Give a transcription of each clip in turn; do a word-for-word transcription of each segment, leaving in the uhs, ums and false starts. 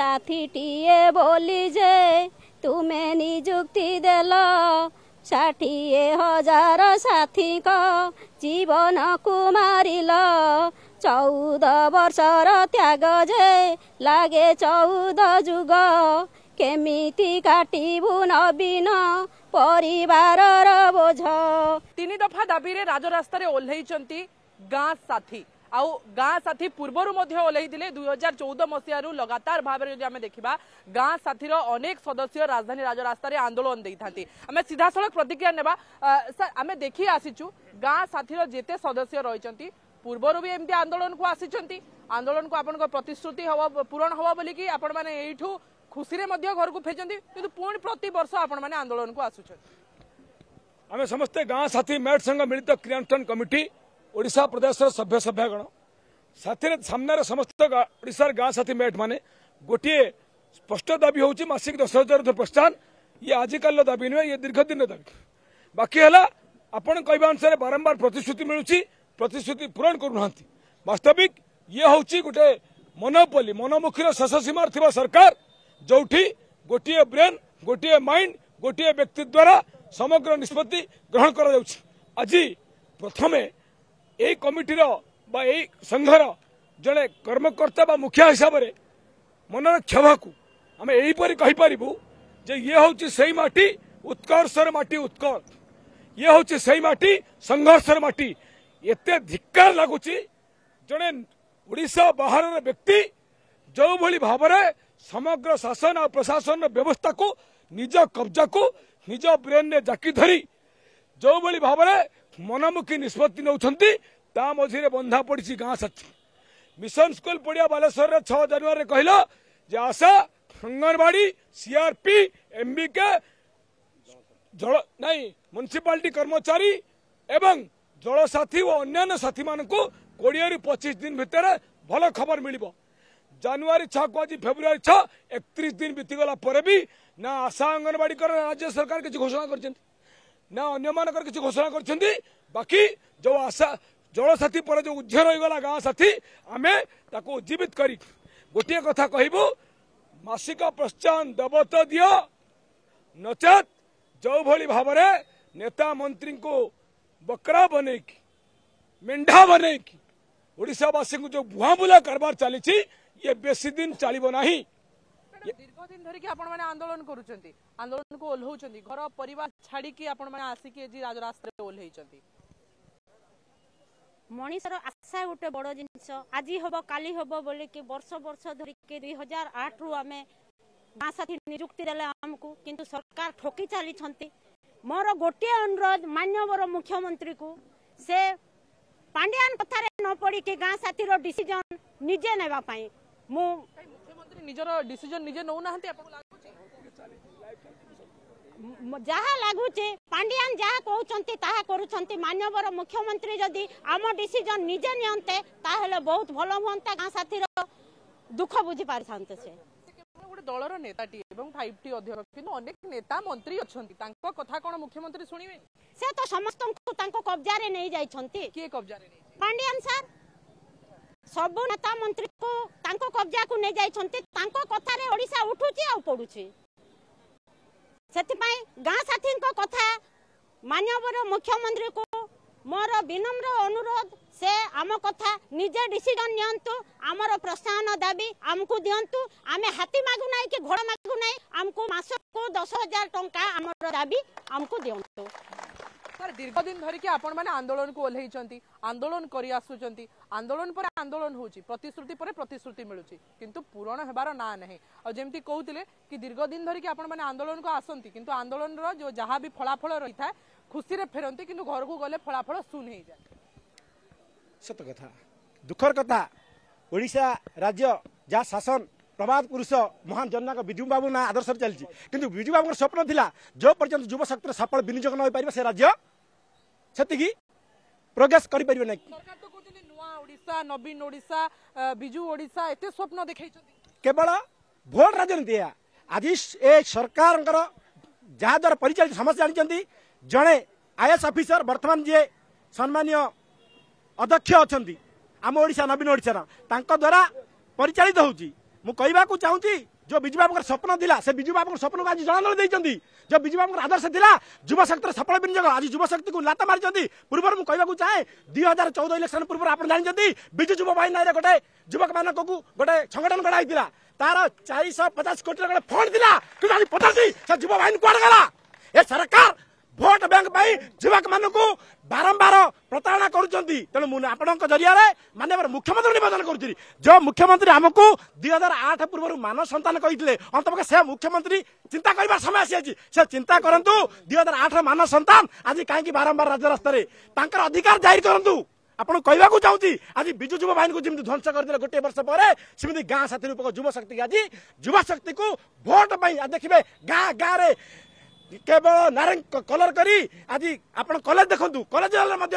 साथी टीए बोली जे तुम्हें निजुक्ति देल षाठिए हजार साथी को जीवन को मारिल चौद वर्षर त्याग जे लागे चौद जुग केमिति काटिबु नवीन परिवारर बोझ। तीन दफा दाबी रे राज रास्तारे ओल्हेइचंती गाँ साथी आउ गाँ साथी पूर्वरु मध्य ओल्हेइथिले दो हज़ार चौदह मसिहारु लगातार भाव रे जे आमे देखिबा गाँ साथीर अनेक सदस्य राजधानी राज रास्तारे आंदोलन दैथांती। आमे सीधासलख प्रतिक्रिया नेबा सर आमे देखि आसीचु गाँ साथीर जेते सदस्य रहिचंती पूर्वरु भी एमती आंदोलन को आसीचंती आंदोलन को आपन प्रतिश्रुति हवा पूरण हवा बोली कि आपन माने एठू खुशी रे मध्य घर को फेचंती किंतु पूर्ण प्रति वर्ष आपण माने आंदोलन को आसुछ। आमे समस्ते गाँ साथी मेट संग मिलित क्रियानुष्ठान कमिटी ओडिशा प्रदेश रे सभ्य सभ्यगण साथी रे सामने रे समस्त ओडिशा रे गाँ साथी मेट माने गोटे स्पष्ट दाबी होउची मासिक दस हजार प्रस्थान ये आजिकल दाबी न ये दीर्घ दिन दाबी बाकी हला आपण कहबा अनुसार बारंबार प्रतिश्रुति मिलुची प्रतिश्रुति पूरण करूनांती वास्तविक ये होउची गोटे मोनोपोली मोनोमुखीर शेष सीमार थिबा सरकार जोठी गोटे ब्रेन गोटे माइंड गोटे व्यक्ति द्वारा समग्र निष्पत्ति ग्रहण करा जाउछि। आज प्रथम ए कमिटीर बा ए संघर जड़े कर्मकर्ता बा मुखिया हिसाब से मनर क्षमा को आम यहीपर कही पारिबु जे ये होछि सही माटी उत्कर्षर माटी उत्कर्ष ये होछि सही माटी संघर्षर माटी। एते धिक्कार लागुछि जड़े ओडिशा बाहर व्यक्ति जो भली भाव समग्र शासन और प्रशासन व्यवस्था को निज कब्जा को निज ब्रेन रे जाकी धरी जो भली भाव मनमुखी निष्पत्ति नौछंती ता मझे बंधा पड़ी गाँ साथी। मिशन स्कूल पड़िया बालेश्वर रे छह जनवरी कहला जे आशा अंगनवाड़ी सीआरपी एमबी के जल नहीं म्युनिसिपालिटी कर्मचारी एवं जल साथी और अन्य साथी मान को कोड़े पचीस दिन भितर भल खबर मिलिबो। जनवरी छह को आज फेब्रुआरी छह एकतीस दिन बीतीगला पर भी ना आशा अंगनवाड़ी कर राज्य सरकार किसी घोषणा करा अन्न मान किसी घोषणा कर बाकी जो आशा जल साथी पर जो उज्जर रहीगला गाँ साथी आम ताको उज्जीवित कर गोटे कथा कहबू मासिक प्रोत्साहन दब तो दि नचेत जो भली भाव नेता मंत्री को बकरा बनैक मेढा बनैक ओडिशावासी को जो भुआ बुला कारबार चली ये बेसी दिन चलो ना दीर्घ दिन धरिकी आंदोलन करुचंती आंदोलन को ओल्हौचंती घर परिवार छाड़ी की आपण माने आसी के जी राज रास्ते ओल्हैचंती मनीषर आशा गोटे बड़ जिनस आज हम काली हम बोले कि वर्ष वर्ष धरिकी दुई हजार आठ रु आम गाँ साथी निजुक्ति देले आमको किंतु सरकार ठकी चली। मोर गोटे अनुरोध माननीय मुख्यमंत्री को से पांडियान पथारे न पड़ी के गाँ साथी डिसीजन निजे नेबा पाई मु मुख्यमंत्री निजर डिसीजन निजे नौ नाहंते आपन लागु जहा लागु छे पांडियान जहा कहउचंती ताहा करूचंती माननीय मुख्यमंत्री जदी आम डिसीजन निजे नियंते ताहले बहुत भलो होंता गां साथीर दुख बुझी पारथांते छे केवल गोटे दलर नेताटी एवं पाँच टी अध्यक्ष किनु अनेक नेता मंत्री अछंती तांको कथा कोन मुख्यमंत्री सुनिबे से तो समस्तन को तांको कब्जा रे नै जाइछंती के कब्जा रे नै पांडियान सर सबु नेता मंत्री को तांको कब्जा को नहीं जाइछंती तांको कथा रे ओडिसा उठुची आ पडुची सेति पई गाँ साथीन को कथा माननीय मुख्यमंत्री को मोर विनम्र अनुरोध से आम कथा निजे डिसीजन नियंतु आमर प्रोत्साहन दाबी आमको दियंतु आमे हाथी मागु नाही कि घोड़ा मागु नाही आमको मास को दस हजार टंका आमर दाबी आमको दियंतु। सर दीर्घ दिन धरिकी आपण माने आंदोलन को ओल्हेइचंती आंदोलन करी आसुचंती आंदोलन पर आंदोलन होची प्रतिश्रुति पर प्रतिश्रुति मिलुची किंतु पूरण हेबार ना नाही आ जेमती कहउतिले कि दीर्घ दिन धरिकी आपण माने आंदोलन को आसंती किंतु आंदोलन रो जो जहा भी फळाफळ रही था खुशी रे फेरंती किंतु घर को गले फळाफळ सुन हे जाय सत कथा दुखर कथा ओडिसा राज्य जा शासन प्रभात पुरुष महान जननायक विजु बाबू ना आदर्श चलती किंतु विजु बाबू स्वप्न थिला जो पर्यंत युवा शक्ति सफल विनियोग न होई पारिबा से राज्य सेतिकी प्रोग्रेस करि पारिबे नै। सरकार तो कहउछनी नुवा ओडिसा नवीन ओडिसा बिजु ओडिसा एते स्वप्न देखैछथि केवल भोट राजनीति आज ए सरकार जहा द्वारा परिचालित समस्या जानिछथि जणे आईएएस ऑफिसर वर्तमान जे सम्माननीय अध्यक्ष अछथि आम ओडिसा नवीन ओडिसा तांका द्वारा परिचालित होउछि मु कहवाक चाहूँगी जो विजु बाबू स्वप्न दिला से विजु बाबू स्वप्न को आज जनांजलि देइछंती जो विजु बाबू आदर्श दिला युवा शक्ति सफल विनियोग आज युवा शक्ति को लाता मारिछंती। पूर्वर मु कहवाक चाहे दुई हजार चौदह इलेक्शन पूर्व आप जानते विजु युवा बाहिनी रे गोटे युवक मान गोटे संगठन गढ़ाई तार चार सौ पचास कोटी गोटे फंड दिला कि आज पचासी से युवा बाहिनी कुआडे गला। ए सरकार भोट बैंक युवक मान को बारंबार प्रतारणा करुँच तेणु आपण जरिया मानवर मुख्यमंत्री निवेदन करुच्ची जो मुख्यमंत्री आमको दुई हजार आठ पूर्व मान सन्तान कहते अंत से मुख्यमंत्री चिंता कर समय आसी से चिंता करूँ दुई हजार आठ मान सन्तान आज कहीं बारंबार राज्य रास्तार अधिकार जाहिर करूँ आपको कहवाक चाहूँगी आज विजु युवा बाहिनी को जमी ध्वंस करदे गोटे वर्ष पर सेमती गाँ साथी रूपक युवा शक्ति आज युवा शक्ति को भोट आज देखिए गाँ गाँव केवल नारे कलर करी आज आप कलेज देखु कलेज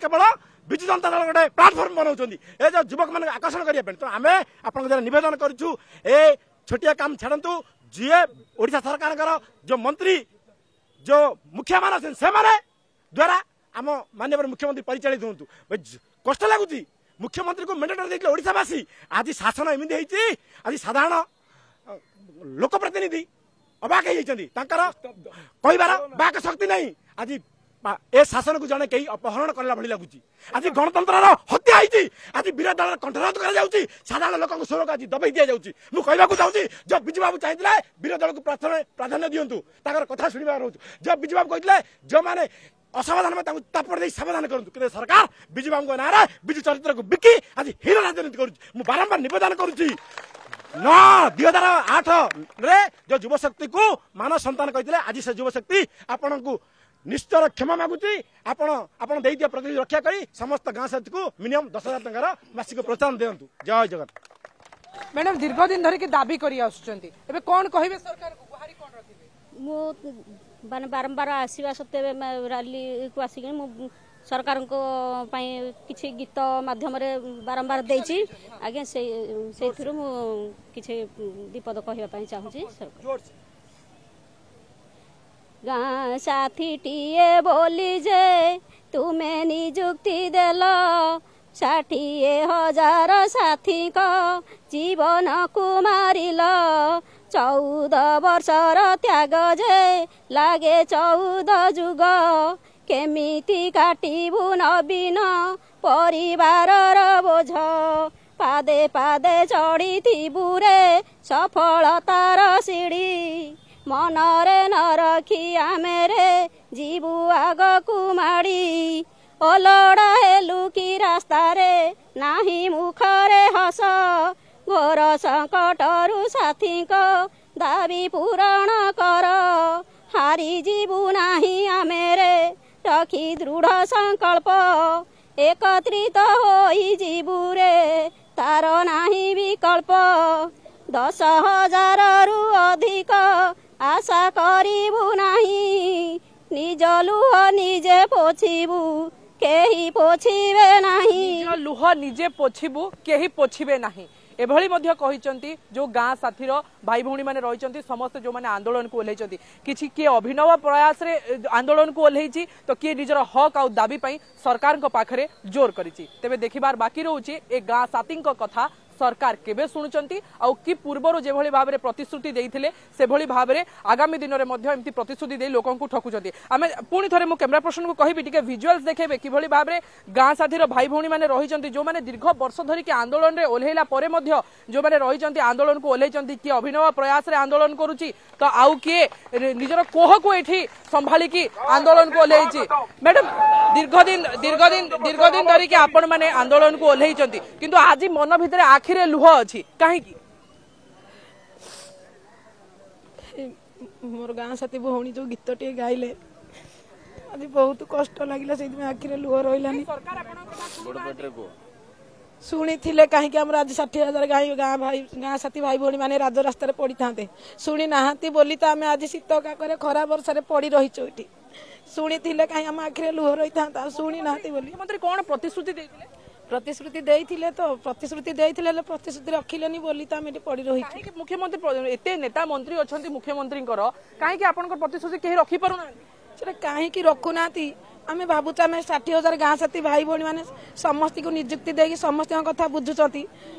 केवल विजु जनता दल गोटे प्लाटफर्म बनाऊँच ए जो युवक मान आकर्षण करने तो आम आप नवेदन करूँ ए छोटिया काम छाड़ू जी ओडिशा सरकार जो मंत्री जो मुखिया मान से द्वारा आम माननीय मुख्यमंत्री परिचालित हूँ कष्ट लगुच मुख्यमंत्री को मेंडेट देते ओडिशावासी आज शासन एमती है आज साधारण लोकप्रतिनिधि अबाक कह शक्ति नहीं आज ए शासन को जड़े कहीं अपहरण करला भली लगुच आज गणतंत्र हत्या होती आज विरोधी दल कंठरोध कर साधारण लोक सुरक्षा आज दबाई दि जाऊँगी। मुझे कहवाक चाहूँगी जो विजु बाबू चाहते विरोधी दल को प्राधान्य दिंतु कथा शुणा रोज जो विजु बाबू कहते जो मैंने असमाधान में तापड़ दे समाधान करूँ कि सरकार विजु बाबू नारे विजु चरित्र को बिकी आज हीरो राजनीति कर बारंबार निवेदन करुच्ची न दुई हजार आठ जो युवा शक्ति को मान सन्तान कहते आज से युवा शक्ति आपण को निश्चय क्षमा मागुच प्रतिनिधि रक्षा कर समस्त गाँव साथी को मिनिमम दस हजार टकर मासिक प्रोत्साहन दिखाँ। जय जगत मैडम दीर्घ दिन धरिकी दाबी करी आबे कौन कहे सरकार को गुहारी कौन रखे मुझे बारंबार आसवा सत्वे रैली को आसिक सरकार को किसी गीत मध्यम बारंबार देती आज्ञा से मुझे दीपद कहवाई चाहूँगी गाँ साथी टीए बोली जे तुम्हें निजुक्ति देल षाठिए हजार साथी को जीवन को मारिल चौदह वर्षर त्याग जे लागे चौदह जुग केमिति काटिबु नवीन परिवारर बोझ पादे पादे चढ़िथिबु रे सफलतार सीढ़ी मनरे न रखी आमे रे जीवु आगकु माड़ी ओलडा हेलु कि रास्तारे नाही मुखरे हस घोर संकटरु साथीको दाबी पूरण कर हारी जीवु नाही आमे रे रखी दृढ़ संकल्प एकत्रित होई जीवुरे तार नाही विकल्प दस हजार रु अधिक आशा करू नाही निज लुह निजे पोछिबू केही पोछिबे नाही निज लुह निजे पोछिबू केही पोछिबे नाही एभली मध्य कहिसंती जो गाँ साथीर भाई भौणी माने रहिसंती समस्त जो माने आंदोलन को ओल्हेइसंती किछि के अभिनव प्रयास रे आंदोलन को ओल्हेइछि तो के निजर हक आउ दाबी पई सरकार को पाखरे जोर करिछि। तेबे देखिबार बाकी रहउछि ए गाँ साथी को कथा सरकार केबे सुनुचंती आउ कि पूर्वर जे भली भाबरे प्रतिश्रुति देइथिले से भली भाबरे आगामी दिन रे मध्य एमती प्रतिश्रुति देई लोकन को ठकुचंती। आमे पुनी थरे मु कैमरा पर्सन को कहिबी टिके विजुअल्स देखेबे कि भली भाबरे गाँ साथीर भाई भौणी माने रहिचंती जो माने दीर्घ वर्ष धरि के आंदोलन रे ओल्हेला परे मध्य जो माने रहिचंती आंदोलन को ओल्हेइचंती कि अभिनव प्रयास रे आंदोलन करूची तो आउ के निजर कोह को एठी संभाली कि आंदोलन को ओल्हेइची। मैडम दीर्घ दिन दीर्घ दिन दीर्घ दिन धरि के आपण माने आंदोलन को ओल्हेइचंती किंतु आज मन भितरे आखिरे लुह अछि काहे कि मोर गाँ साथी भौणी जो गीत टे गाइले आज बहुत कष्ट लागिला सेति में आखिरे लुह रहिलानी सरकार आपण बड पेटरे को सुनी थिले काहे कि हमर आज साठ हजार गाय गाँ भाई गाँ साथी भाई भौणी माने राज रास्ता रे पड़ी थाते सुनी नाहती बोली त हमें आज शीत का करे खरा वर्षा रे पड़ी रहि चोटी सुनी थिले काहे हम आखिरे लुह रहि थाता सुनी नाहती बोली मंत्री कोन प्रतिश्रुति देथिले प्रतिश्रुति देथिले तो प्रतिश्रुति देथिले ले प्रतिश्रुति रखिलेनी बोली त हम पड़ी रही कि मुख्यमंत्री एते नेता मंत्री अछंती मुख्यमंत्री कर काहे कि आपन को प्रतिश्रुति केही रखि परुना कहीं रखुना आम भावुचे आम षाठी हजार गाँ साथी भाई भाई मैंने समस्त को निजुक्ति दे समस्त कथ बुझुं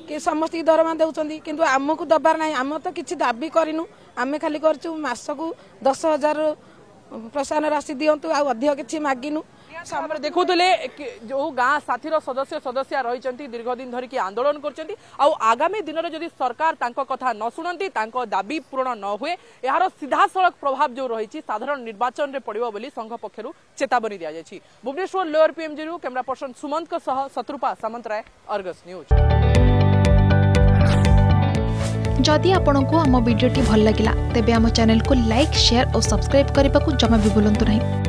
कि समस्त की दरमा दे कि आमको दबार ना आम तो किसी दाबी करूँ आम खाली करसकू दस हजार प्रोत्साहन राशि दिंतु आधिक किसी मागिनु देखुले जो गाँ साथी सदस्य सदस्य रही दीर्घ दिन धरिकी आंदोलन कर आगामी दिन में जदि सरकार तांको कथा न शुणती दाबी पूर्ण न हुए यार सीधा सड़क प्रभाव जो रही साधारण निर्वाचन में पड़ो बोली संघ पक्षर चेतावनी दी। भुवनेश्वर लोअर पीएमजी रु camera person Sumant Shatrupa Samantaray Argus news. जदि आपंक आम भिडी भल लगा तेब चैनल को लाइक शेयर और सब्सक्राइब करने को जमा भी बुलां नहीं।